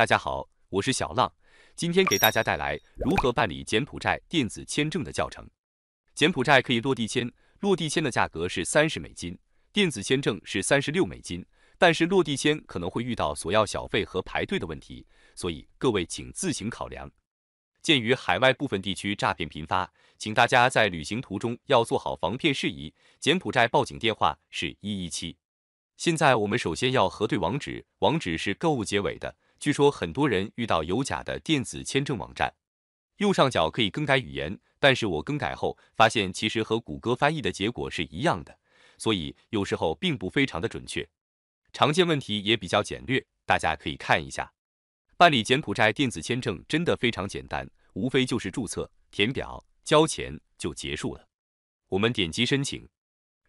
大家好，我是小浪，今天给大家带来如何办理柬埔寨电子签证的教程。柬埔寨可以落地签，落地签的价格是$30，电子签证是$36，但是落地签可能会遇到索要小费和排队的问题，所以各位请自行考量。鉴于海外部分地区诈骗频发，请大家在旅行途中要做好防骗事宜。柬埔寨报警电话是117。 现在我们首先要核对网址，网址是购结尾的。据说很多人遇到有假的电子签证网站，右上角可以更改语言，但是我更改后发现其实和谷歌翻译的结果是一样的，所以有时候并不非常的准确。常见问题也比较简略，大家可以看一下。办理柬埔寨电子签证真的非常简单，无非就是注册、填表、交钱就结束了。我们点击申请，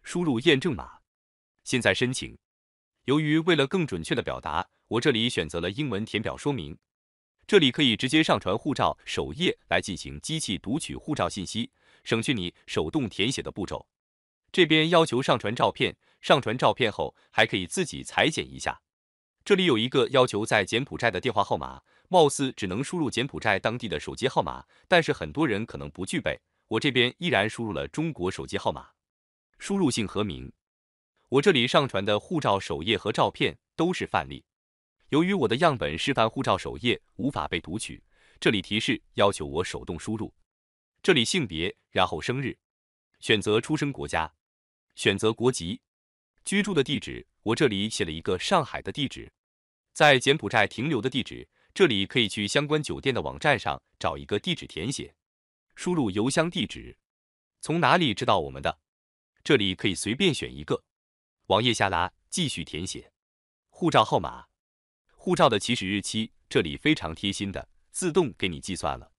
输入验证码，现在申请。 由于为了更准确的表达，我这里选择了英文填表说明。这里可以直接上传护照首页来进行机器读取护照信息，省去你手动填写的步骤。这边要求上传照片，上传照片后还可以自己裁剪一下。这里有一个要求在柬埔寨的电话号码，貌似只能输入柬埔寨当地的手机号码，但是很多人可能不具备。我这边依然输入了中国手机号码，输入姓和名。 我这里上传的护照首页和照片都是范例，由于我的样本示范护照首页无法被读取，这里提示要求我手动输入。这里性别，然后生日，选择出生国家，选择国籍，居住的地址，我这里写了一个上海的地址，在柬埔寨停留的地址，这里可以去相关酒店的网站上找一个地址填写，输入邮箱地址，从哪里知道我们的？这里可以随便选一个。 网页下拉，继续填写护照号码、护照的起始日期，这里非常贴心的自动给你计算了。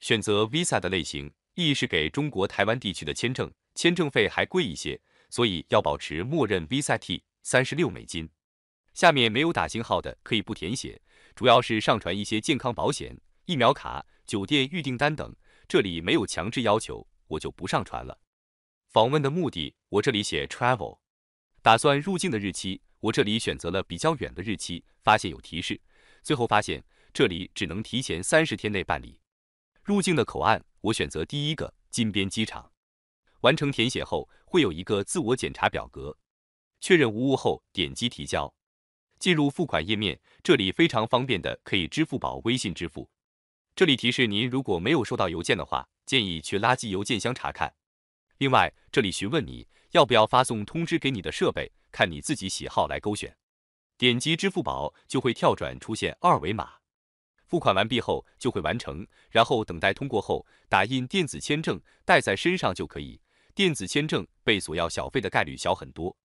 选择 Visa 的类型 ，E 是给中国台湾地区的签证，签证费还贵一些，所以要保持默认 Visa T， $36。下面没有打星号的可以不填写，主要是上传一些健康保险、疫苗卡、酒店预订单等，这里没有强制要求，我就不上传了。访问的目的，我这里写 travel。 打算入境的日期，我这里选择了比较远的日期，发现有提示，最后发现这里只能提前30天内办理。入境的口岸，我选择第一个金边机场。完成填写后，会有一个自我检查表格，确认无误后点击提交。进入付款页面，这里非常方便的可以支付宝、微信支付。这里提示您如果没有收到邮件的话，建议去垃圾邮件箱查看。 另外，这里询问你要不要发送通知给你的设备，看你自己喜好来勾选。点击支付宝就会跳转出现二维码，付款完毕后就会完成，然后等待通过后打印电子签证带在身上就可以。电子签证被索要小费的概率小很多。